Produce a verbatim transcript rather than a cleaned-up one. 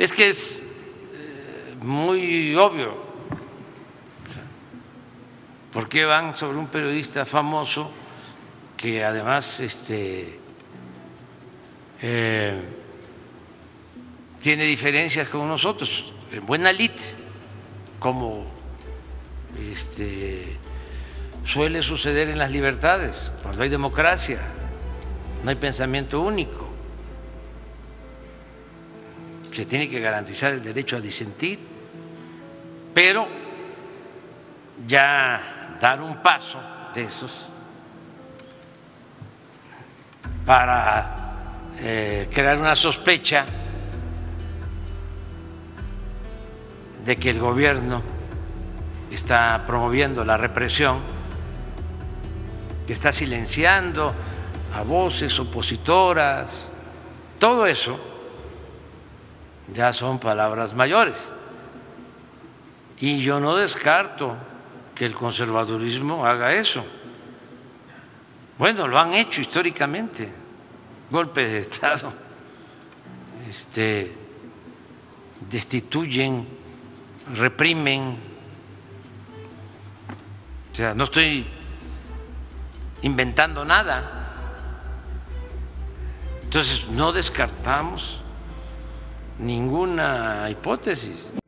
Es que es muy obvio. ¿Por qué van sobre un periodista famoso que además este, eh, tiene diferencias con nosotros? En buena lid, como este, suele suceder en las libertades, cuando hay democracia, no hay pensamiento único. Se tiene que garantizar el derecho a disentir, pero ya dar un paso de esos para eh, crear una sospecha de que el gobierno está promoviendo la represión, que está silenciando a voces opositoras, todo eso ya son palabras mayores. Y yo no descarto que el conservadurismo haga eso. Bueno, lo han hecho históricamente, golpes de Estado, este, destituyen, reprimen. O sea, no estoy inventando nada. Entonces, no descartamos ninguna hipótesis.